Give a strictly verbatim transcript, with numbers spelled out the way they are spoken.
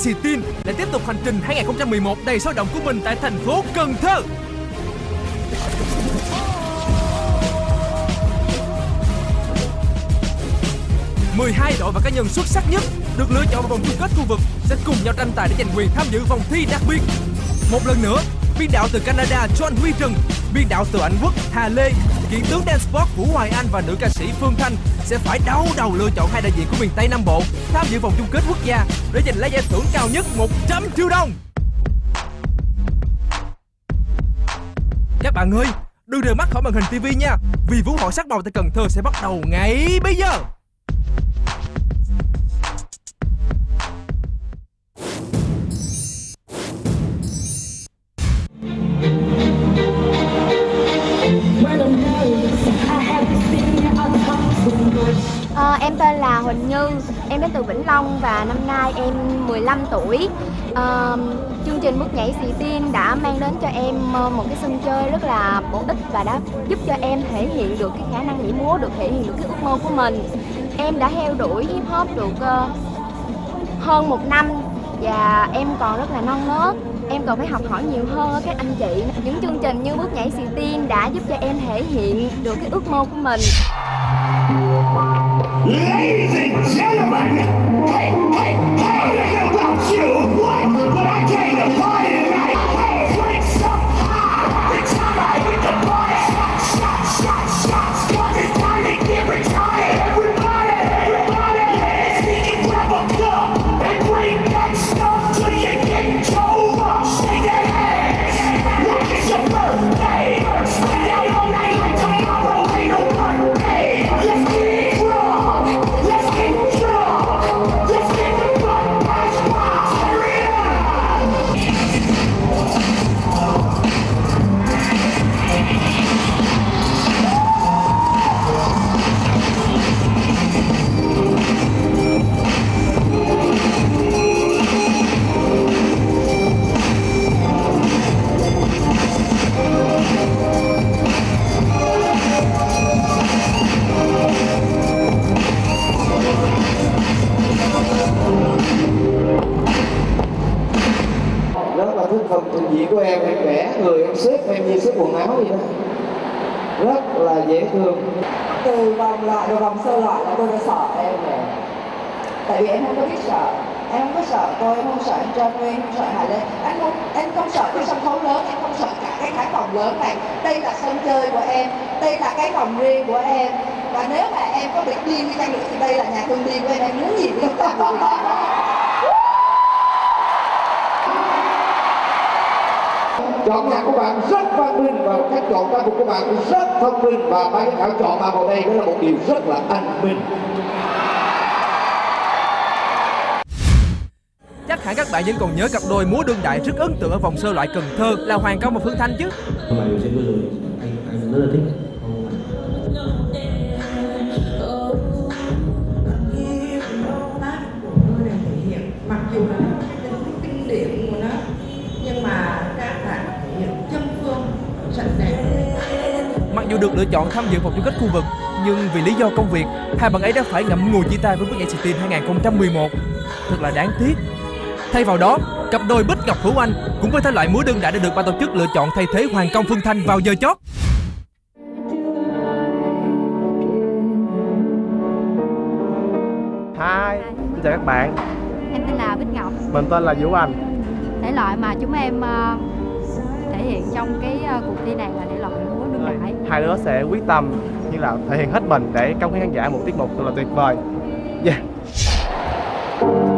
Xì Tin lại tiếp tục hành trình hai không một một đầy sôi động của mình tại thành phố Cần Thơ. mười hai đội và cá nhân xuất sắc nhất được lựa chọn vào vòng chung kết khu vực sẽ cùng nhau tranh tài để giành quyền tham dự vòng thi đặc biệt. Một lần nữa, biên đạo từ Canada John Huy Trần, biên đạo từ Anh Quốc Hà Lê, kiện tướng dance pop của Hoài Anh và nữ ca sĩ Phương Thanh sẽ phải đau đầu lựa chọn hai đại diện của miền Tây Nam Bộ tham dự vòng chung kết quốc gia để giành lấy giải thưởng cao nhất một trăm triệu đồng. Các bạn ơi, đừng rời mắt khỏi màn hình ti vi nha, vì vũ hội sắc màu tại Cần Thơ sẽ bắt đầu ngay bây giờ. Ờ, em tên là Huỳnh Như, em đến từ Vĩnh Long và năm nay em mười lăm tuổi. Ờ, chương trình Bước Nhảy Xì Tin đã mang đến cho em một cái sân chơi rất là bổ ích và đã giúp cho em thể hiện được cái khả năng nhảy múa, được thể hiện được cái ước mơ của mình. Em đã theo đuổi hip hop được uh, hơn một năm và em còn rất là non nớt. Em còn phải học hỏi nhiều hơn ở các anh chị. Những chương trình như Bước Nhảy Xì Tin đã giúp cho em thể hiện được cái ước mơ của mình. Ladies and gentlemen, hey, hey, hey, I don't know about you, what, but I came to party tonight. Hey, drinks up high, it's high with the party. Shots, shots, shots, shots, cause it's time to get retired. Everybody, everybody, let's get grab a cup and bring back stuff till you get cold up. Shake that ass, look, it's your birthday. Stay out all night like tomorrow ain't no birthday. Let's get của em, em vẽ người em xếp em như xếp quần áo vậy đó, rất là dễ thương. Từ vòng loại đầu vòng sơ loại là tôi đã sợ em rồi, tại vì em không có biết sợ, em không có sợ tôi, em không sợ anh John Huy, không sợ Hà Lê, em không em không sợ cái sân khấu lớn, em không sợ cả cái khán phòng lớn này. Đây là sân chơi của em, đây là cái phòng riêng của em, và nếu mà em có bị điên đi chăng nữa thì đây là nhà thương điên của em, em muốn gì cũng làm được. Chọn nhạc của bạn rất văn minh và cách chọn ca của các bạn rất thông minh, và ban giám khảo chọn bạn vào đây đó là một điều rất là anh minh. Chắc hẳn các bạn vẫn còn nhớ cặp đôi múa đương đại rất ấn tượng ở vòng sơ loại Cần Thơ là Hoàng Công và Phương Thanh chứ. Bài biểu diễn vừa rồi anh anh rất là thích. Dù được lựa chọn tham dự vòng chung kết khu vực, nhưng vì lý do công việc, hai bạn ấy đã phải ngậm ngùi chia tay với Bước Nhảy Xì Tin hai không một một. Thật là đáng tiếc. Thay vào đó, cặp đôi Bích Ngọc Vũ Anh cũng với thể loại múa đương đại đã được ban tổ chức lựa chọn thay thế Hoàng Công Phương Thanh vào giờ chót. Hi, xin chào các bạn. Em tên là Bích Ngọc. Mình tên là Vũ Anh. Thể loại mà chúng em thể hiện trong cái cuộc thi này là thể loại múa đương đại. Hai đứa sẽ quyết tâm như là thể hiện hết mình để công khán giả một tiết mục thật là tuyệt vời. Yeah.